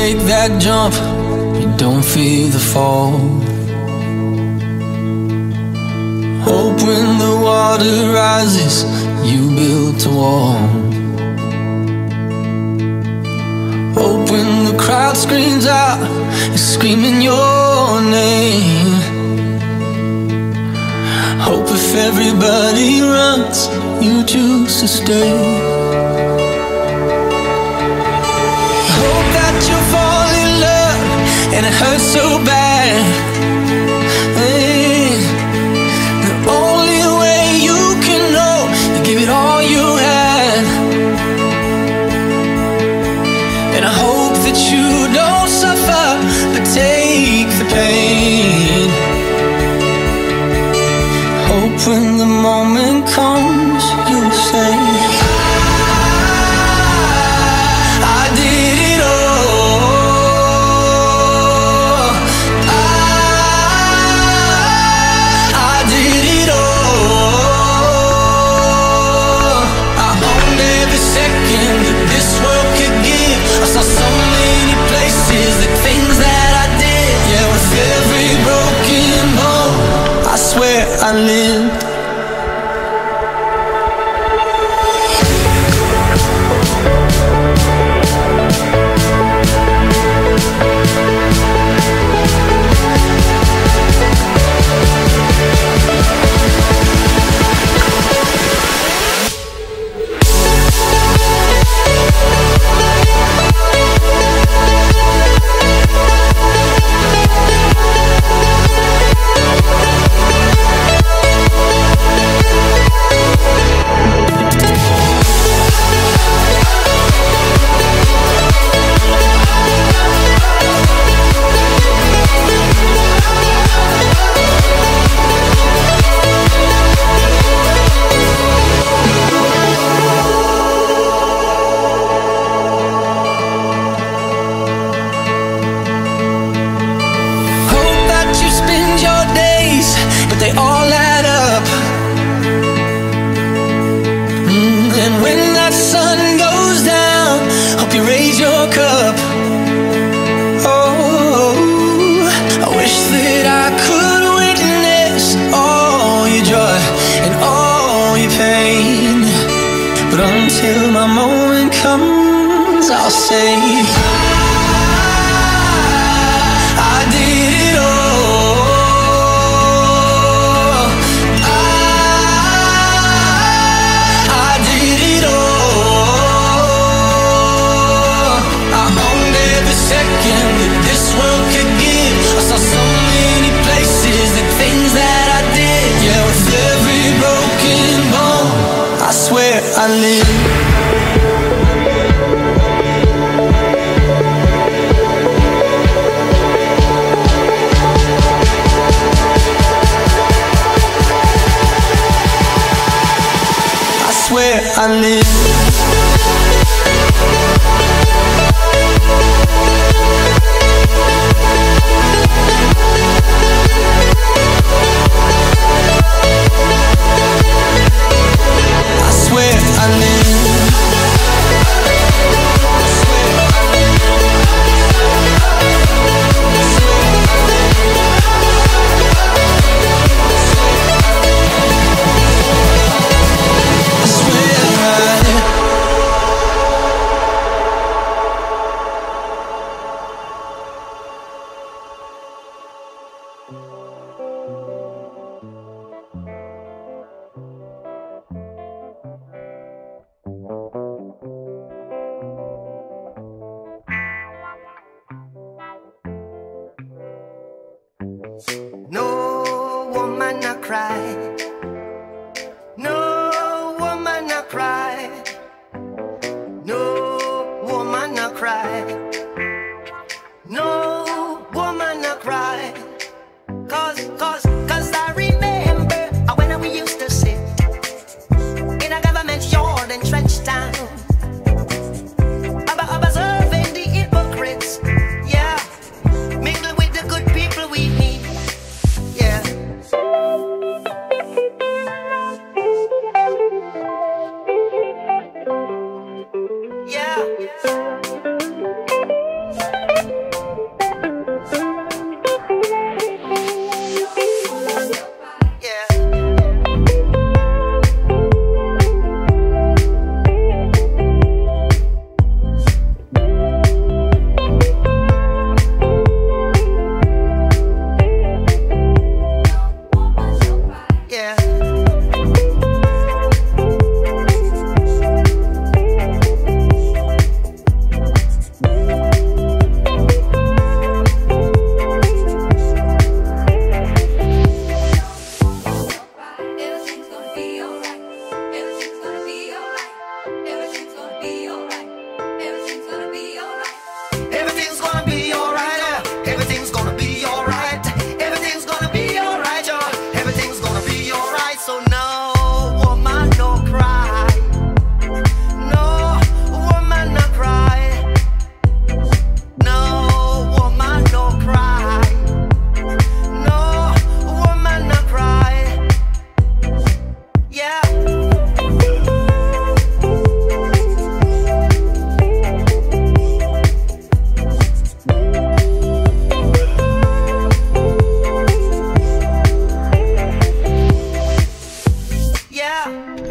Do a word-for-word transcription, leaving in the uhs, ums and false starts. take that jump, you don't fear the fall. Hope when the water rises, you built a wall. Hope when the crowd screams out, it's screaming your name. Hope if everybody runs, you choose to stay. And it hurts so bad. Hey, the only way you can know is give it all you had. And I hope that you don't suffer, but take the pain. Hope when the moment comes, you'll say, I live. They all add up, mm, and when that sun goes down, hope you raise your cup. Oh, I wish that I could witness all your joy and all your pain, but until my moment comes, I'll say, I live. I swear I live. I swear I live. No woman a cry, no woman a cry, no woman a cry, no woman a cry, cause, cause, cause I remember when we used to sit in a government yard and trench town, observing the hypocrites, yeah, mingle with the good people we need. Yeah. Yeah.